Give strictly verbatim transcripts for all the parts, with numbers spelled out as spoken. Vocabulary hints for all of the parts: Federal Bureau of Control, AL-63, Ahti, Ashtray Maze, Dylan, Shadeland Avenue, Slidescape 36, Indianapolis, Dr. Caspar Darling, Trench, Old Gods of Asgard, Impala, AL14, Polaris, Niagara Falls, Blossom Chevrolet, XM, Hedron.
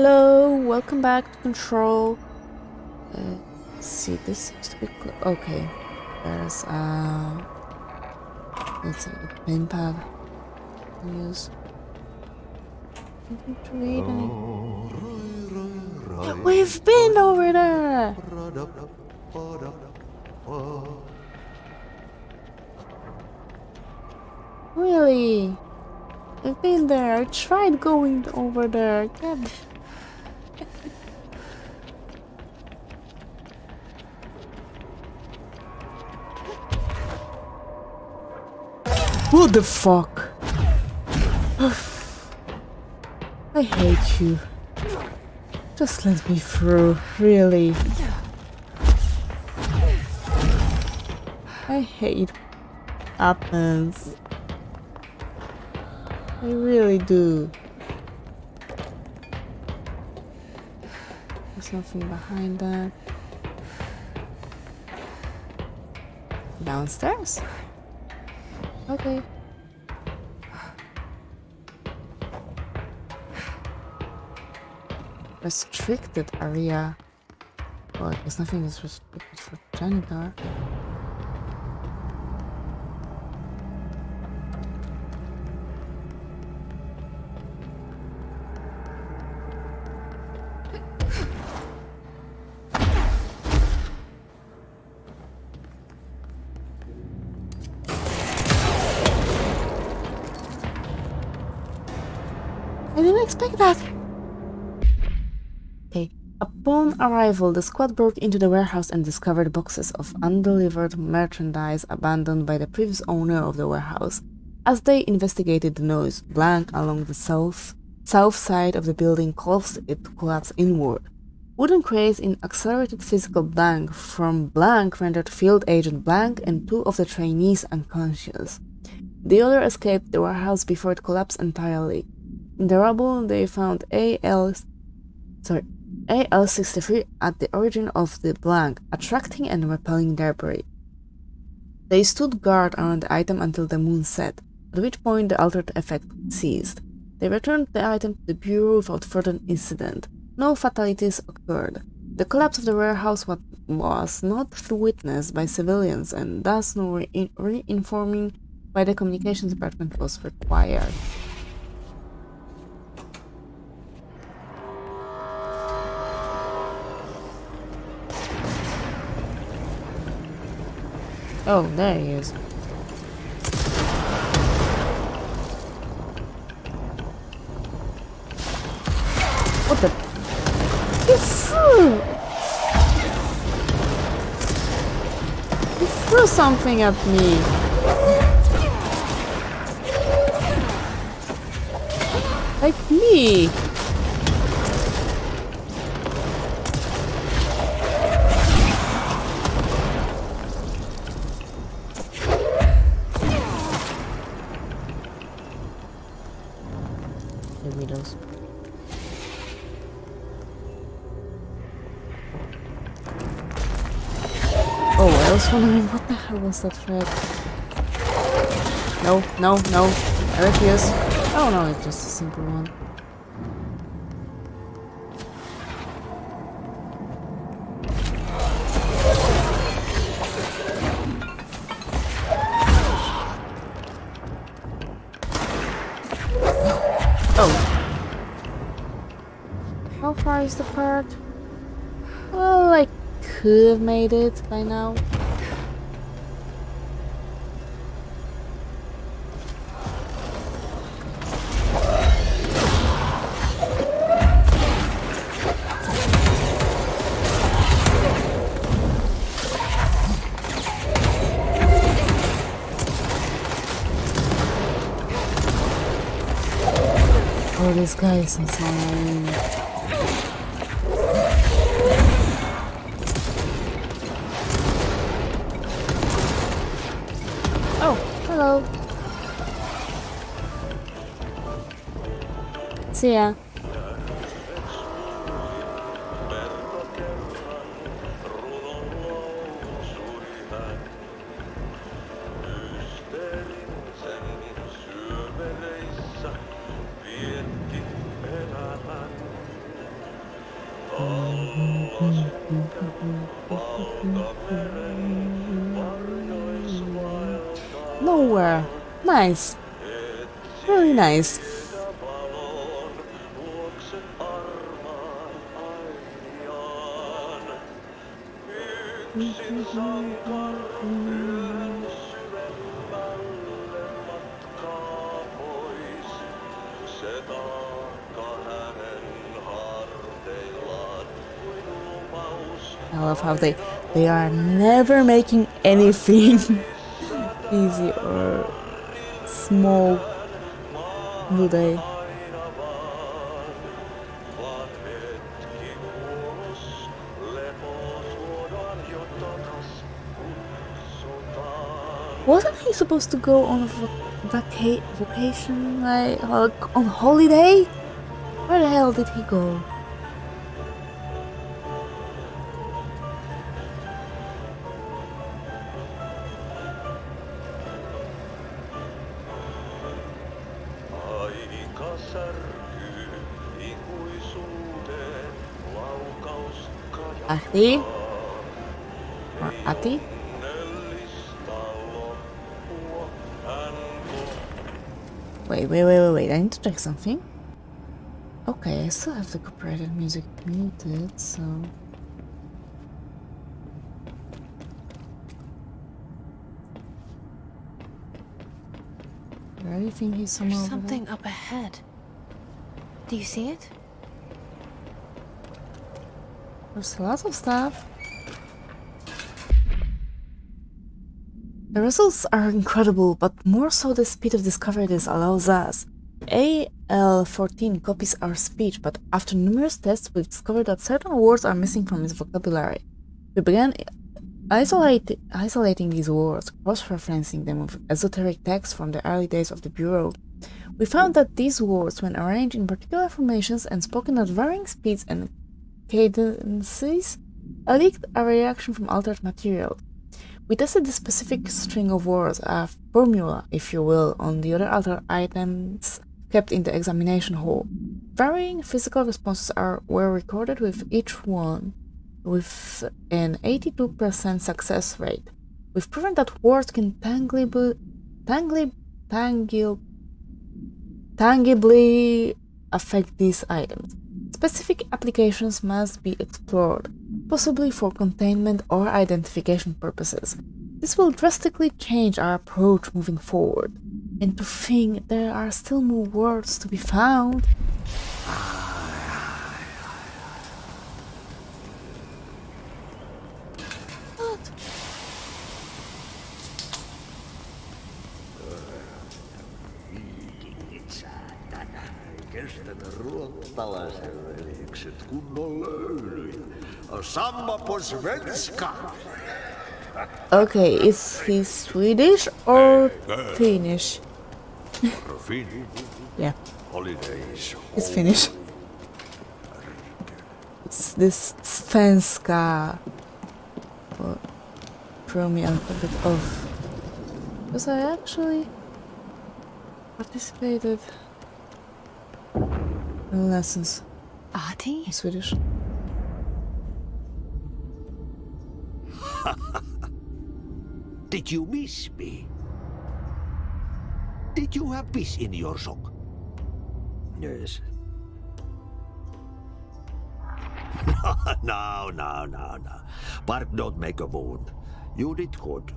Hello, welcome back to Control. Uh, let's see, this seems to be okay. There's uh, let's see, the plane pad. Use We've been over there. Really? I've been there. I tried going over there. God. Who the fuck? I hate you. Just let me through, really. I hate happens. I really do. There's nothing behind that. Downstairs? Okay. Restricted area. Well, I guess nothing is restricted for janitor. Upon arrival, the squad broke into the warehouse and discovered boxes of undelivered merchandise abandoned by the previous owner of the warehouse. As they investigated, the noise, blank along the south, south side of the building, caused it to collapse inward. Wooden crates in accelerated physical blank from blank rendered field agent blank and two of the trainees unconscious. The other escaped the warehouse before it collapsed entirely. In the rubble, they found A L... sorry... A L sixty-three at the origin of the blank, attracting and repelling debris. They stood guard around the item until the moon set, at which point the altered effect ceased. They returned the item to the bureau without further incident. No fatalities occurred. The collapse of the warehouse was not witnessed by civilians, and thus no re- re-informing by the communications department was required. Oh, there he is. What the? You threw! You threw something at me! Like me! Wondering what the hell was that threat? No, no, no, I refuse. Oh no, it's just a simple one. Oh. How far is the part? Well, I could have made it by now. This guy is insane. Oh, hello. See ya. Nowhere. Nice. Really nice. I love how they they are never making anything easy or small, do they? Wasn't he supposed to go on a vaca vacation, like, like on holiday? Where the hell did he go? Ahti? Or Ahti? Wait, wait, wait, wait, wait, I need to check something. Okay, I still have the copyrighted music muted, so... I really think he's somewhere over there. There's something up ahead. Do you see it? There's lots of stuff. The results are incredible, but more so the speed of discovery this allows us. A L fourteen copies our speech, but after numerous tests we've discovered that certain words are missing from its vocabulary. We began isolate, isolating these words, cross-referencing them with esoteric texts from the early days of the Bureau. We found that these words, when arranged in particular formations and spoken at varying speeds and cadences, elicit a reaction from altered material. We tested the specific string of words, a formula, if you will, on the other other items kept in the examination hall. Varying physical responses are were recorded with each one, with an eighty-two percent success rate. We've proven that words can tangibly, tangibly, tangibly, tangibly affect these items. Specific applications must be explored, possibly for containment or identification purposes. This will drastically change our approach moving forward. And to think there are still more words to be found. What? Okay, is he Swedish or Finnish? Yeah, it's Finnish. It's this Svenska. Well, throw me a bit off. Because I actually participated in lessons in Swedish. Did you miss me? Did you have peace in your song? Yes. No, no, no, no. Park, don't make a wound. You did good.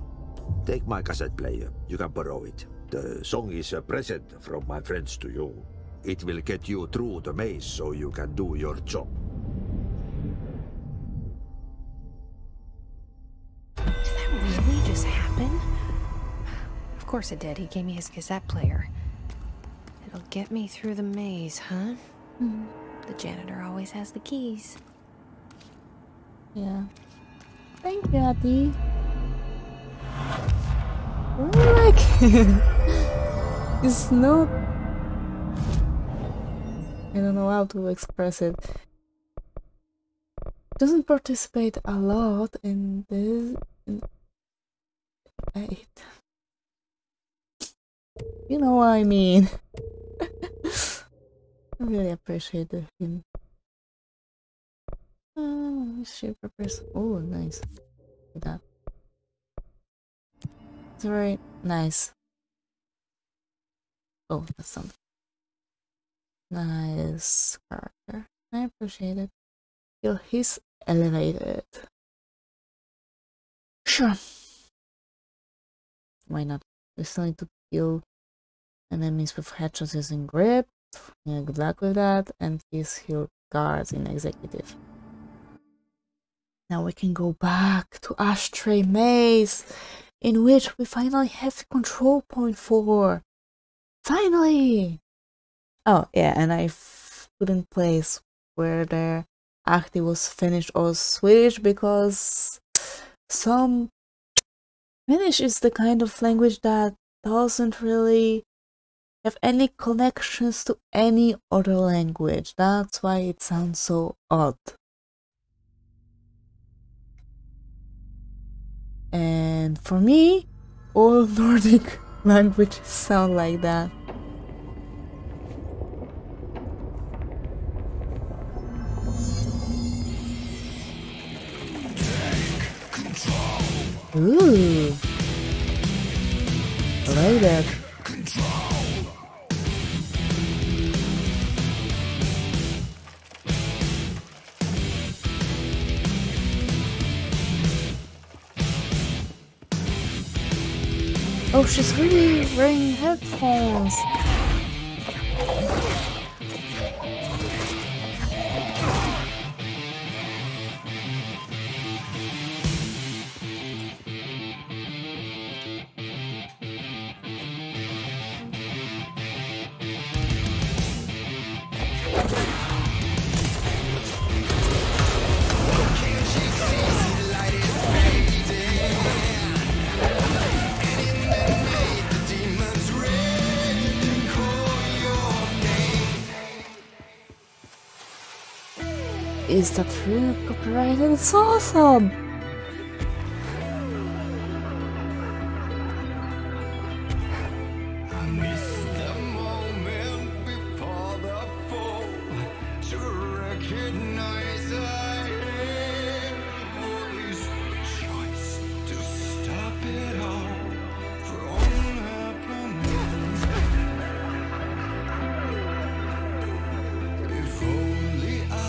Take my cassette player. You can borrow it. The song is a present from my friends to you. It will get you through the maze so you can do your job. Of course it did. He gave me his cassette player. It'll get me through the maze, huh? Mm. The janitor always has the keys. Yeah. Thank you, Ahti. Like it's not. I don't know how to express it. Doesn't participate a lot in this. In... Wait. You know what I mean. I really appreciate him. Uh, shoot for person. Oh, nice. Look at that. It's very nice. Oh, that's something. Nice character. I appreciate it. Feel he's elevated. Sure. Why not? We still need to kill enemies with headshots using grip. Yeah, good luck with that. And he's healed guards in executive. Now we can go back to Ashtray Maze, in which we finally have the control point for. Finally! Oh, yeah, and I put in place where the Ahti was Finnish or Swedish, because some Finnish is the kind of language that doesn't really have any connections to any other language. That's why it sounds so odd. And for me, all Nordic languages sound like that. Ooh, I like that. Oh, she's really wearing headphones. Is that true? Copyrighted? It's awesome! I miss the moment before the fall to recognize I had always choice to stop it all from happening. If only I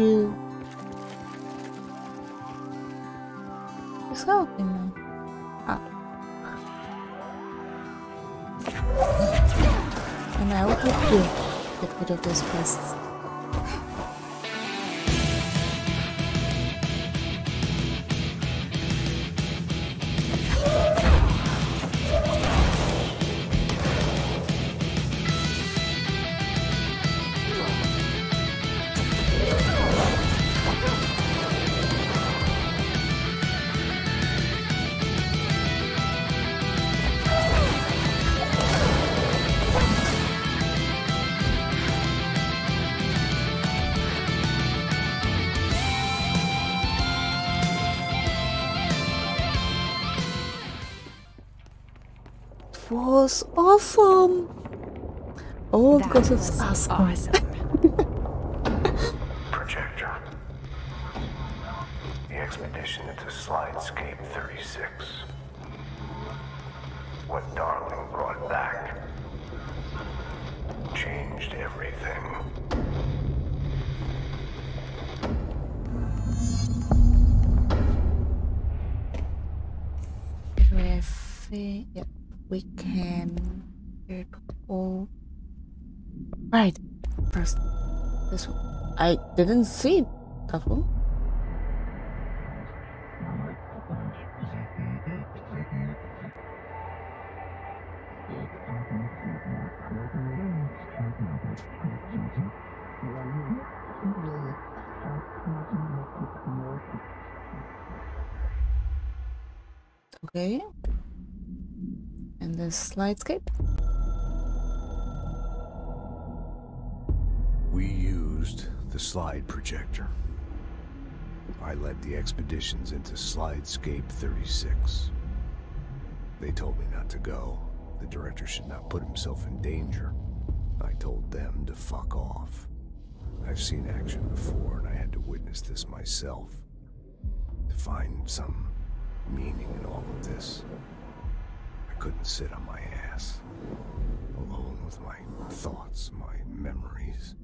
you. It's helping me. Ah. And I will help you get rid of those pests. Was awesome. Old Gods of Asgard. Projector. The expedition into Slidescape thirty-six. What Darling brought back changed everything. Everything. Yep. We can get all right. First, this one. I didn't see that one. Okay. And the slidescape. We used the slide projector. I led the expeditions into Slidescape thirty-six. They told me not to go. The director should not put himself in danger. I told them to fuck off. I've seen action before, and I had to witness this myself to find some meaning in all of this. Couldn't sit on my ass, alone with my thoughts, my memories,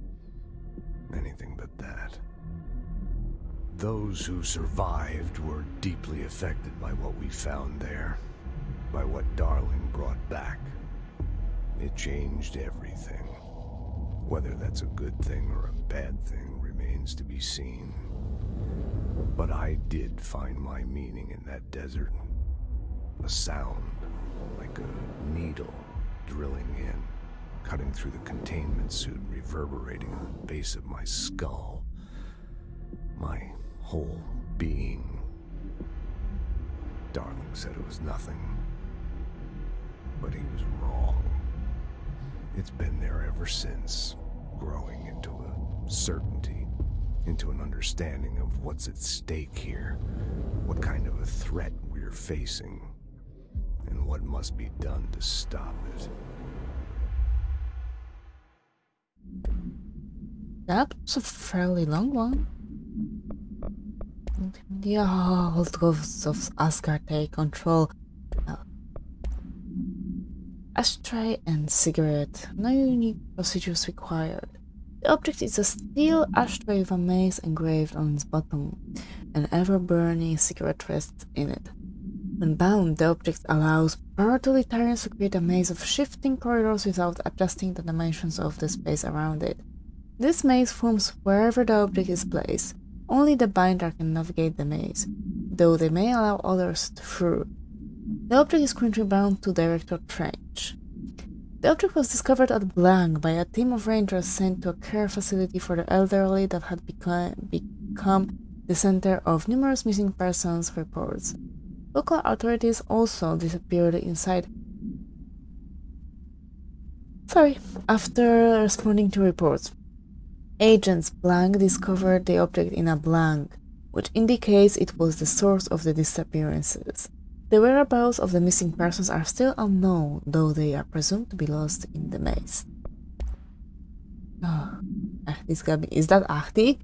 anything but that. Those who survived were deeply affected by what we found there, by what Darling brought back. It changed everything. Whether that's a good thing or a bad thing remains to be seen. But I did find my meaning in that desert. A sound, like a needle drilling in, cutting through the containment suit, reverberating on the base of my skull, my whole being. Darling said it was nothing, but he was wrong. It's been there ever since, growing into a certainty, into an understanding of what's at stake here, what kind of a threat we're facing, and what must be done to stop it. That was a fairly long one. The Old Gods of Asgard take control. Uh, ashtray and cigarette. No unique procedures required. The object is a steel ashtray with a maze engraved on its bottom, an ever-burning cigarette rests in it. When bound, the object allows paratotalitarians to create a maze of shifting corridors without adjusting the dimensions of the space around it. This maze forms wherever the object is placed. Only the binder can navigate the maze, though they may allow others through. The object is currently bound to Director Trench. The object was discovered at Blank by a team of rangers sent to a care facility for the elderly that had become, become the center of numerous missing persons reports. Local authorities also disappeared inside. Sorry, after responding to reports. Agents Blank discovered the object in a Blank, which indicates it was the source of the disappearances. The whereabouts of the missing persons are still unknown, though they are presumed to be lost in the maze. Oh, Ahti's cabin. Is that Ahti?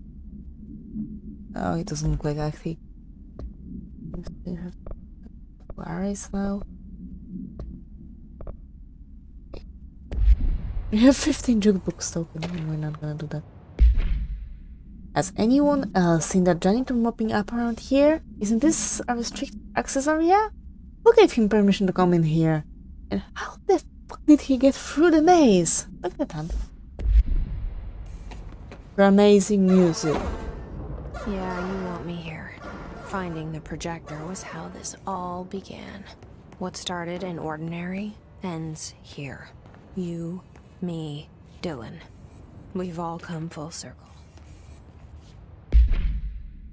Oh, it doesn't look like Ahti. Polaris now. We have fifteen jukebox tokens. We're not gonna do that. As anyone else seen that janitor mopping up around here? Isn't this a restricted access area? Who gave him permission to come in here? And how the fuck did he get through the maze? Look at that. For amazing music. Yeah, you want me here. Finding the projector was how this all began. What started in ordinary ends here. You, me, Dylan. We've all come full circle.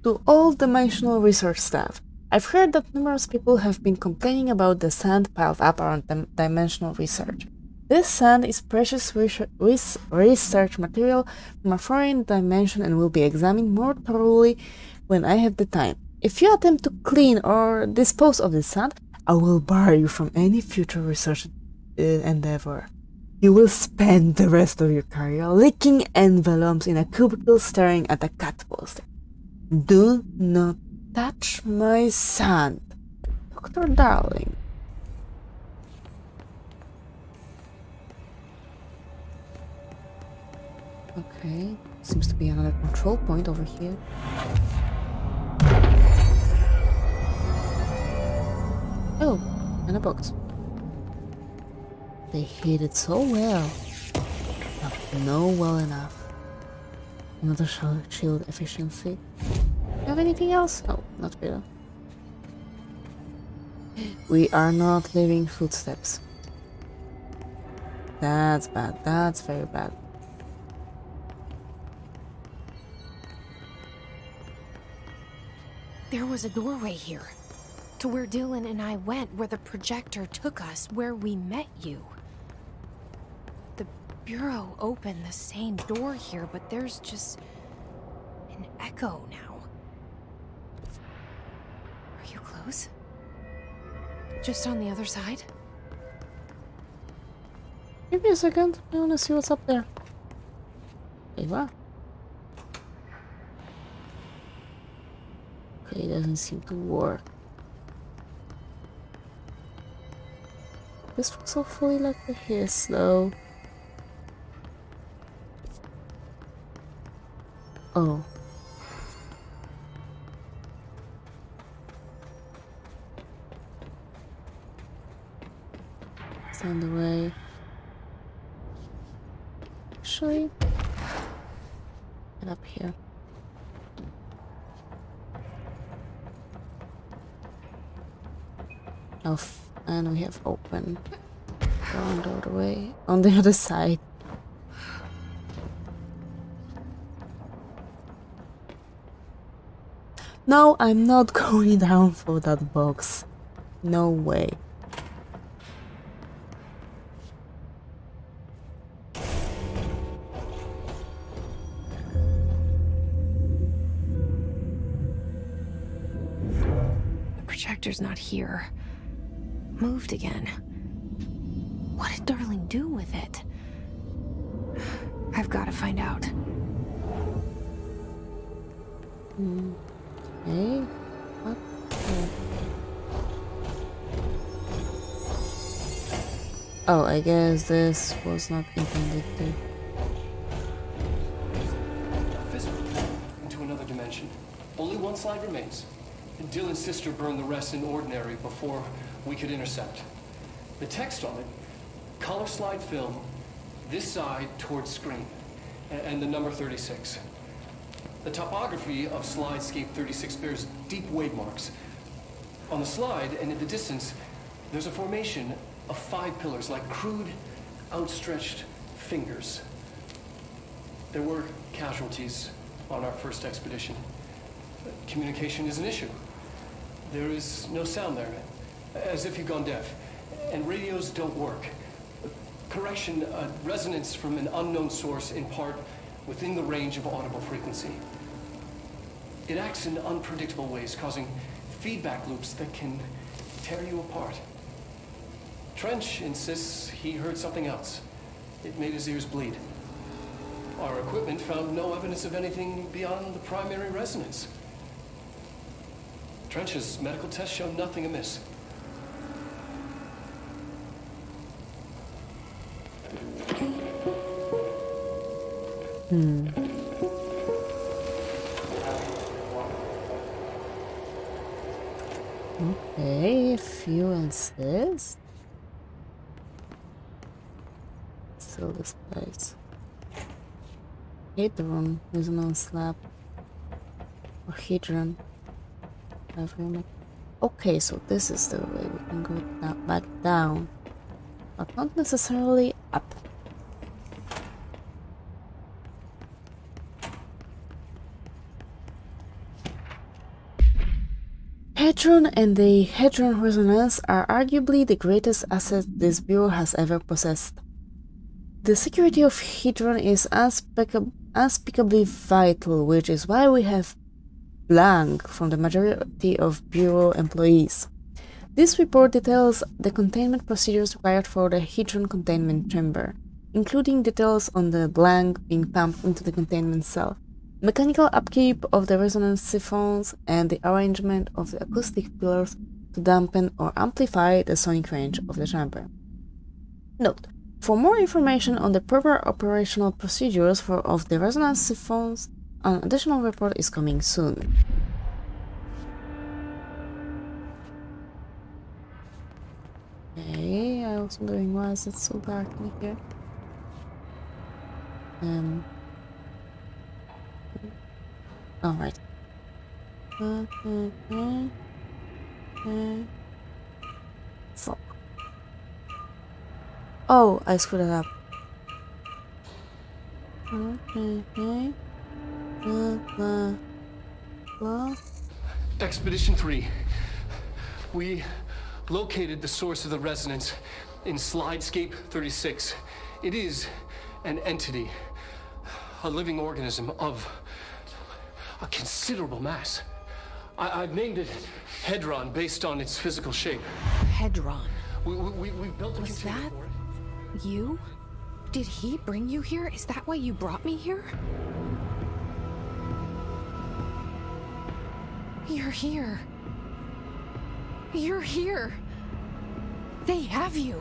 To all dimensional research staff. I've heard that numerous people have been complaining about the sand piled up around dim dimensional research. This sand is precious research material from a foreign dimension and will be examined more thoroughly when I have the time. If you attempt to clean or dispose of the sand, I will bar you from any future research uh, endeavor. You will spend the rest of your career licking envelopes in a cubicle staring at a cat poster. Do not touch my sand, Doctor Darling. Okay, seems to be another control point over here. Oh, and a box. They hid it so well, but no well enough. Another shield efficiency. Have anything else? No, not really. We are not leaving footsteps. That's bad. That's very bad. There was a doorway here. To where Dylan and I went, where the projector took us, where we met you. The Bureau opened the same door here, but there's just an echo now. You close? Just on the other side? Give me a second. I want to see what's up there. Eva? Okay, it doesn't seem to work. This looks awfully like the hiss, though. Oh. On the way. Actually, get up here. Oh, f and we have open. Round all the way on the other side. No, I'm not going down for that box. No way. Not here. Moved again. What did Darling do with it? I've got to find out. Mm. Hey, what? Oh, I guess this was not intended to. Visible into another dimension. Only one slide remains. Dylan's sister burned the rest in ordinary before we could intercept. The text on it, color slide film, this side towards screen, and the number thirty-six. The topography of Slidescape thirty-six bears deep wave marks. On the slide and in the distance, there's a formation of five pillars like crude, outstretched fingers. There were casualties on our first expedition. Communication is an issue. There is no sound there, as if you've gone deaf, and radios don't work. Correction, uh, resonance from an unknown source, in part within the range of audible frequency. It acts in unpredictable ways, causing feedback loops that can tear you apart. Trench insists he heard something else. It made his ears bleed. Our equipment found no evidence of anything beyond the primary resonance. Trench's medical tests show nothing amiss. Hmm. Okay, if you insist. Still this place. Hedron with no slab. Or Hedron. Okay, so this is the way we can go down, back down. But not necessarily up. Hedron and the Hedron resonance are arguably the greatest asset this Bureau has ever possessed. The security of Hedron is unspeakab unspeakably vital, which is why we have blank from the majority of Bureau employees. This report details the containment procedures required for the Hedron containment chamber, including details on the blank being pumped into the containment cell, mechanical upkeep of the resonance siphons, and the arrangement of the acoustic pillars to dampen or amplify the sonic range of the chamber. Note: for more information on the proper operational procedures for of the resonance siphons, an additional report is coming soon. Okay, I was wondering why is it so dark in here. Um. All right. Uh, uh, uh, uh. Fuck. Oh, I screwed it up. Uh, uh, uh. Uh, uh, uh. Expedition three. We located the source of the resonance in Slidescape thirty-six. It is an entity, a living organism of a considerable mass. I I've named it Hedron based on its physical shape. Hedron. We we we built a Was that you? Did he bring you here? Is that why you brought me here? You're here. You're here. They have you.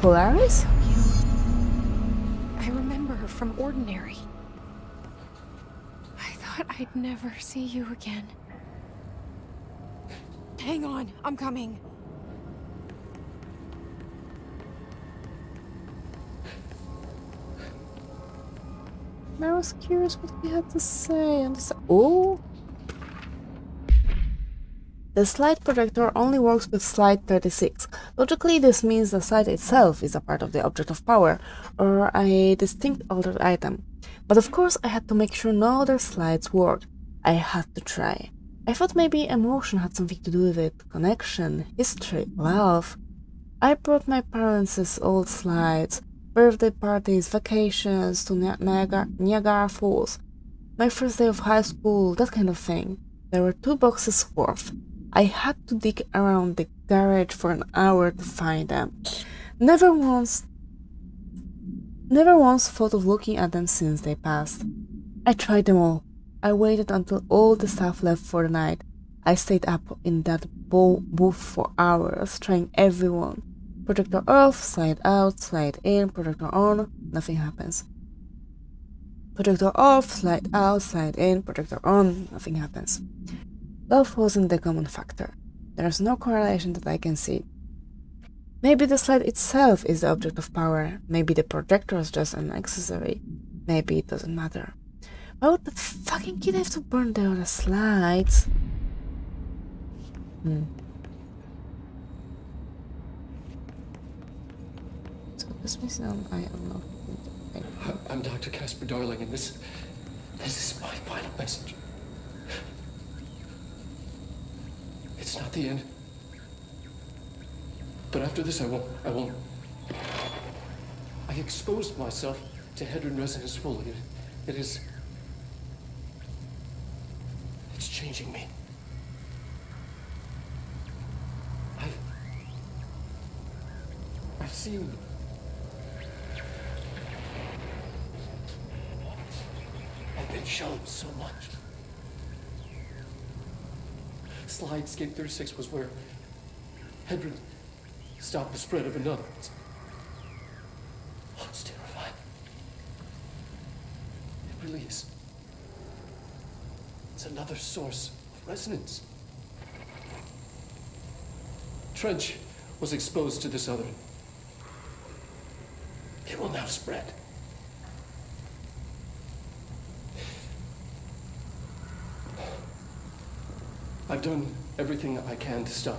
Polaris? You. I remember her from Ordinary. I thought I'd never see you again. Hang on, I'm coming. I was curious what he had to say. And just, oh. The slide projector only works with slide thirty-six. Logically, this means the slide itself is a part of the object of power, or a distinct altered item. But of course, I had to make sure no other slides worked. I had to try. I thought maybe emotion had something to do with it, connection, history, love. I brought my parents' old slides, birthday parties, vacations to Niagara, Niagara Falls, my first day of high school, that kind of thing. There were two boxes worth. I had to dig around the garage for an hour to find them. Never once, never once thought of looking at them since they passed. I tried them all. I waited until all the staff left for the night. I stayed up in that booth for hours, trying everyone. Projector off, slide out, slide in, projector on, nothing happens. Projector off, slide out, slide in, projector on, nothing happens. Love wasn't the common factor. There's no correlation that I can see. Maybe the slide itself is the object of power. Maybe the projector is just an accessory. Maybe it doesn't matter. Why would the fucking kid have to burn the other slides? Hmm. So this means um, I don't know. I'm Doctor Caspar Darling, and this this is my final message. It's not the end. But after this, I won't. I won't. I exposed myself to Hedron resonance fully. It, it is. It's changing me. I've. I've seen. I've been shown so much. Slidescape thirty-six was where Hedron stopped the spread of another. It's, oh, it's terrifying. It really is. It's another source of resonance. Trench was exposed to this othering. It will now spread. I've done everything I can to stop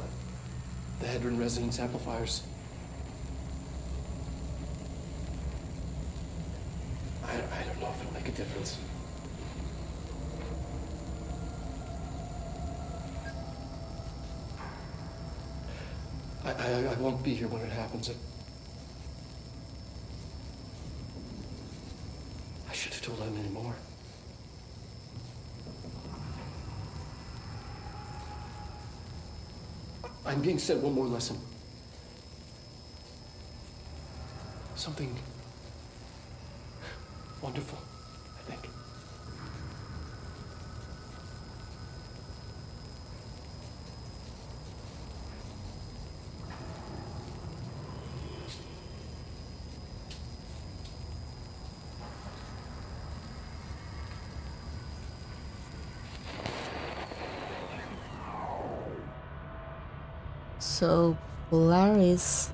the Hedron resonance amplifiers. I, I don't know if it'll make a difference. I, I, I won't be here when it happens. I should have told him any more. I'm being sent one more lesson. Something wonderful, I think. So Polaris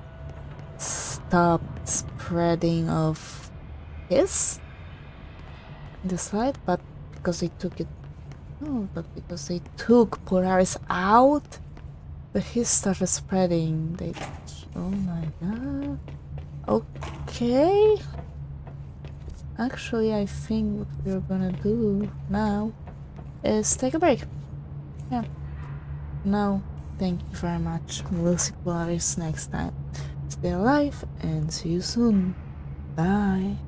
stopped spreading of his the slide, but because they took it, no, but because they took Polaris out, but his started spreading. They, oh my god. Okay. Actually, I think what we're gonna do now is take a break. Yeah. Now. Thank you very much. We'll see Polaris next time. Stay alive and see you soon. Bye.